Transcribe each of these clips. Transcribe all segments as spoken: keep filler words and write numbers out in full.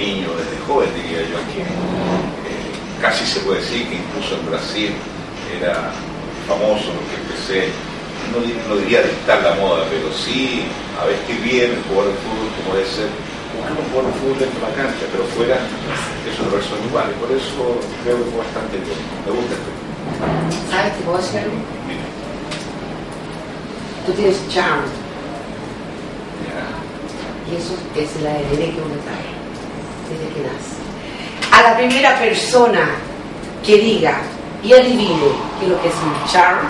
niño, desde joven, diría yo, que eh, casi se puede decir que incluso en Brasil era famoso, porque empecé, no, no diría dictar la moda, pero sí a vestir bien, jugar al fútbol como debe ser, jugando jugar al fútbol dentro de la cancha, pero fuera esos versos iguales. Por eso creo que fue bastante bien. Me gusta este. ¿Sabes qué puedo hacer? Mira. Tú tienes charm. Yeah. Y eso es la A D N que uno trae desde que nace. A la primera persona que diga y adivine qué es lo que es un charm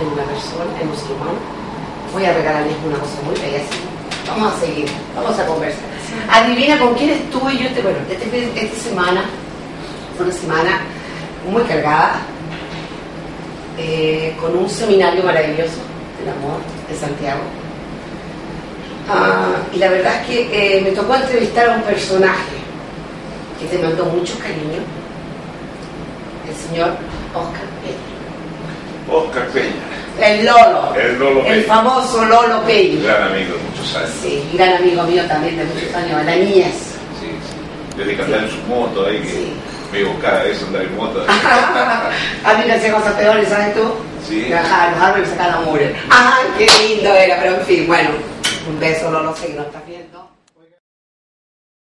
en una persona, en un ser humano, voy a regalarles una cosa muy bella. Así vamos a seguir, vamos a conversar. Sí. Adivina con quién estuve yo. Te, bueno, este, esta semana fue una semana muy cargada, eh, con un seminario maravilloso del amor de Santiago. Ah, y la verdad es que eh, me tocó entrevistar a un personaje que te mandó mucho cariño, el señor Oscar Peña. Oscar Peña. El Lolo. El Lolo Peña. El famoso Lolo Peña. Gran amigo de muchos años. Sí, gran amigo mío también de muchos sí. años, de la niñez. Sí, sí. Desde que andaba sí. en su moto ahí, que sí. me iba cada vez a andar en moto. A mí me hacía cosas peores, ¿sabes tú? Sí. Ajá, los árboles sacaban a mugre. ¡Ah, qué lindo era! Pero en fin, bueno. Un beso, Lolo, que nos está viendo.